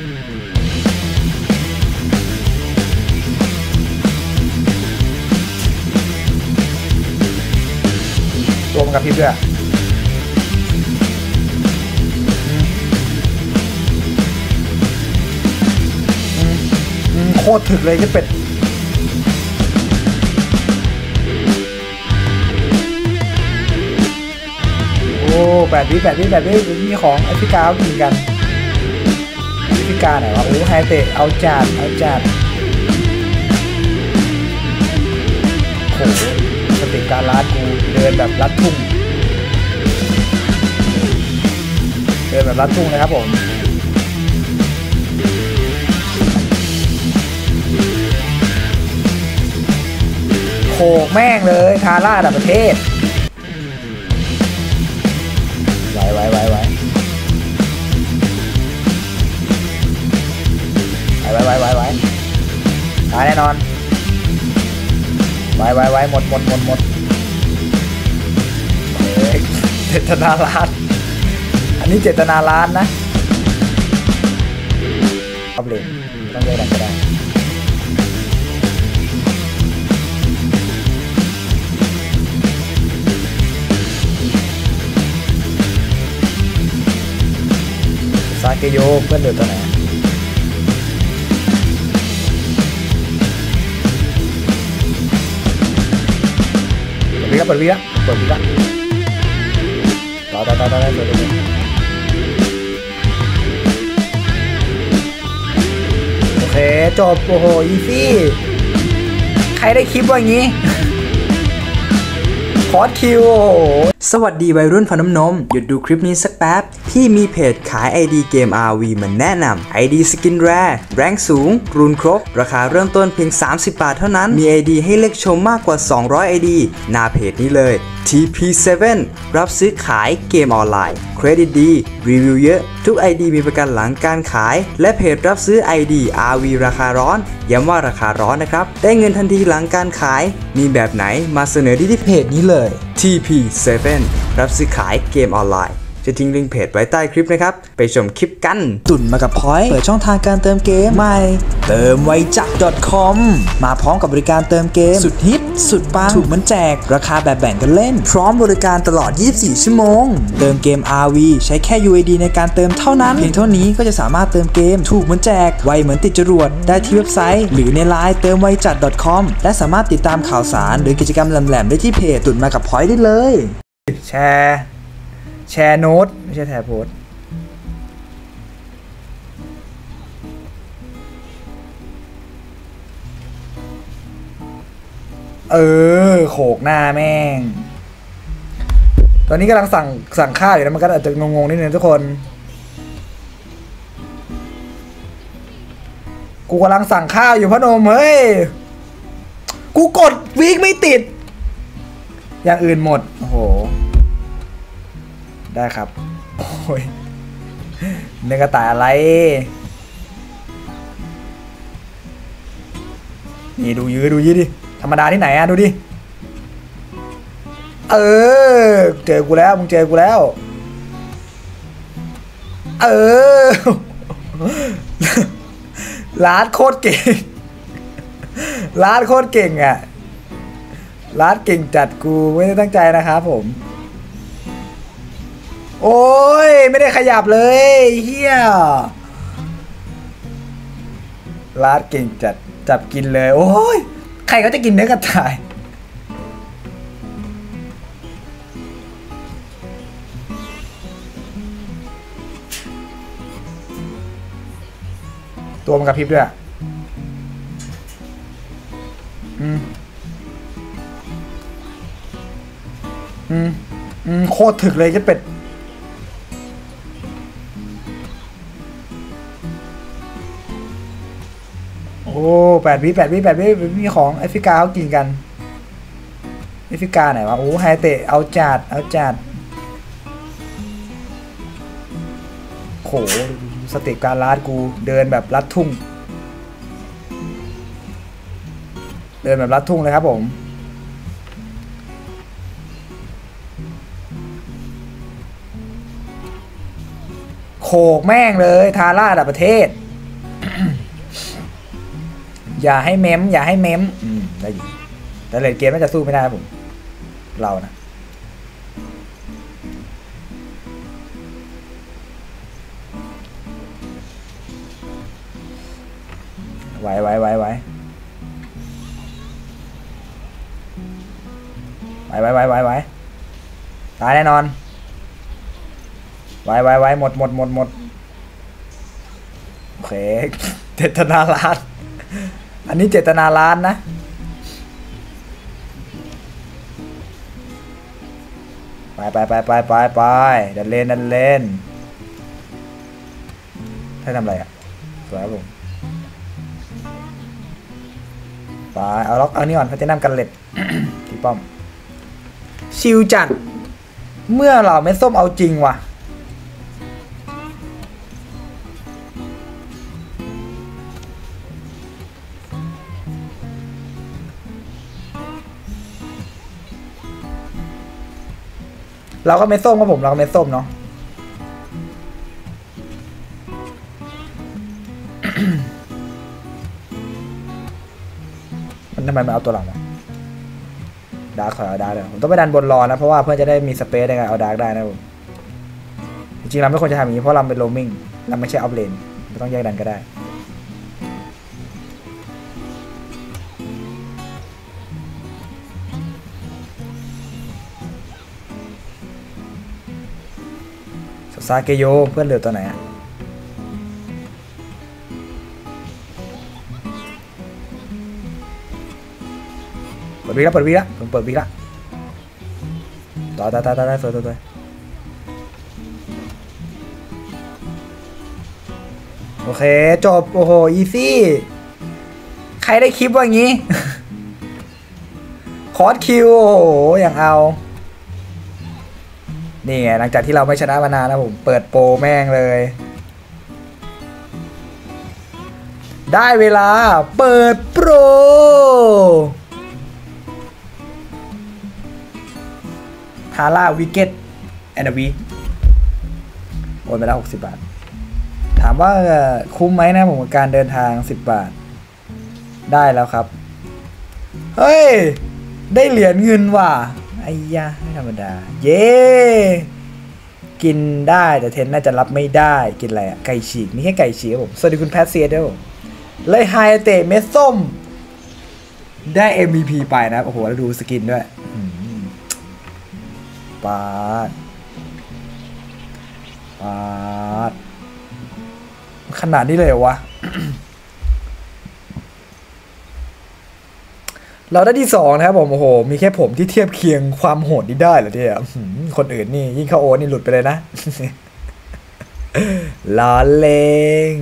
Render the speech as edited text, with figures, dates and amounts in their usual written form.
รวมกับพี่เพื่อโคตรถึกเลยที่เป็ดโอ้8 วิมีของแอฟริกากินกันแอฟริกาไหนวะโอ้ไฮเตะเอาจัดโอ้สติการลัดกูเดินแบบลัดทุ่งนะครับผมโอ้แม่งเลยคาร่าดับประเทศไว้ตายแน่นอนไว้หมดเจตนาล้านอันนี้เจตนาล้านนะเอาเลยต้องเลยดังก็ได้ซาเกโยเพื่อนเดือดตัวไหนเปิดวีละต่อโอเคจบโอ้โหอีซี่ใครได้คลิปว่างี้คอร์สคิวสวัสดีวัยรุ่นพนมนมหยุดดูคลิปนี้สักแป๊บพี่มีเพจขาย ID เกม RV มาแนะนำ ID สกินแรร์แรงสูงรูนครบราคาเริ่มต้นเพียง30 บาทเท่านั้นมี ID ให้เลือกชมมากกว่า200 ID หน้าเพจนี้เลย TP7 รับซื้อขายเกมออนไลน์เครดิตดีรีวิวเยอะทุก ID มีประกันหลังการขายและเพจรับซื้อ ID RV ราคาร้อนย้ำว่าราคาร้อนนะครับได้เงินทันทีหลังการขายมีแบบไหนมาเสนอที่เพจนี้เลย TP7 รับซื้อขายเกมออนไลน์จะทิ้งลิงก์เพจไว้ใต้คลิปนะครับไปชมคลิปกันตุ่นมากับพอยต์เปิดช่องทางการเติมเกมใหม่เติมไวจัก .com มาพร้อมกับบริการเติมเกมสุดฮิตสุดปังถูกมันแจกราคาแบบแบ่งกันเล่นพร้อมบริการตลอด24 ชั่วโมงเติมเกม RV ใช้แค่ UID ในการเติมเท่านั้นเพียงเท่านี้ก็จะสามารถเติมเกมถูกมันแจกไวเหมือนติดจรวดได้ที่เว็บไซต์หรือใน LINE เติมไวจัก .com และสามารถติดตามข่าวสารหรือกิจกรรมแหลมๆได้ที่เพจตุ่นมากับพอยต์ได้เลยแชร์โน้ตไม่ใช่แชร์โพสต์โขกหน้าแม่งตอนนี้กำลังสั่งข้าวอยู่นะมันก็อาจจะงงๆนิดนึงทุกคนกูกำลังสั่งข้าวอยู่พะนมเฮ้ยกูกดวีคไม่ติดอย่างอื่นหมดโอ้โหได้ครับโอ้ยเนื้อกระต่ายอะไรนี่ดูยื้อดิธรรมดาที่ไหนอะดูดิเจอกูแล้วร้านโคตรเก่งอะร้านเก่งจัดกูไม่ได้ตั้งใจนะครับผมโอ้ยไม่ได้ขยับเลยเฮียร้านเก่งจัดจับกินเลยโอ้ยใครเขาจะกินเนื้อกระต่ายตัวมันกระพริบด้วยโคตรถึกเลยจะเป็ดโอ้8 วิมีของแอฟริกาเขากินกันแอฟริกาไหนวะโอ้ไฮเตะเอาจัดโหสเต็ปการลัดกูเดินแบบลัดทุ่งเลยครับผมโขกแม่งเลยทาร่าดับประเทศ อย่าให้เม้มอย่าให้เม้มได้อยู่แต่เลทเกมน่าจะสู้ไม่ได้ผมเรานะไว้ไว้ตายแน่นอนไว้หมดโอเคเจตนาล้านอันนี้เจตนาล้านนะไปดันเลนถ้าทำอะไรอ่ะสวยครับผมไปเอาล็อกเอานี่ก่อนพัฒนากันเล็ดที่ป้อมชิวจัดเมื่อเราเม็ดส้มเอาจริงว่ะเราก็เม็ดส้มครับผมเราก็เม็ดส้มเนาะ มันทำไมมาเอาตัวหลังนะดาร์กขอเอาดาร์กเลยผมต้องไปดันบนรอนะเพราะว่าเพื่อนจะได้มีสเปซในการเอาดาร์กได้นะผมจริงๆเราไม่ควรจะทำอย่างนี้เพราะเราเป็นโรมมิ่งเราไม่ใช่อัพเลนไม่ต้องแยกดันก็ได้ซาเกโยเพื่อนเหลือตัวไหนอะเปิดวีละผมเปิดวีละต่อต่อโอเคจบโอ้โหอีซี่ใครได้คลิปว่างี้ คอร์สคิวโอ้โหอย่างเอานี่ไงหลังจากที่เราไม่ชนะมานานนะผมเปิดโปรแม่งเลยได้เวลาเปิดโปรฮาร่าวิกเก็ตแอนด์วีโอนไปแล้ว60 บาทถามว่าคุ้มไหมนะผมกับการเดินทาง10 บาทได้แล้วครับเฮ้ยได้เหรียญเงินว่ะไอ้ยาไม่ธรรมดาเย้กินได้แต่เทนน่าจะรับไม่ได้กินอะไรอะไก่ฉีกนี่แค่ไก่ฉีกผมสวัสดีคุณแพทเซียด้วยผมเลยไฮเตะเม็ดส้มได้ MVP ไปนะโอ้โหแล้วดูสกินด้วยปาดขนาดนี้เลยวะ เราได้ที่2นะครับผมโอ้โหมีแค่ผมที่เทียบเคียงความโหดนี้ได้เหรอเนี่ยคนอื่นนี่ยิ่งเข้าโอ๊ตนี่หลุดไปเลยนะล้อเล่น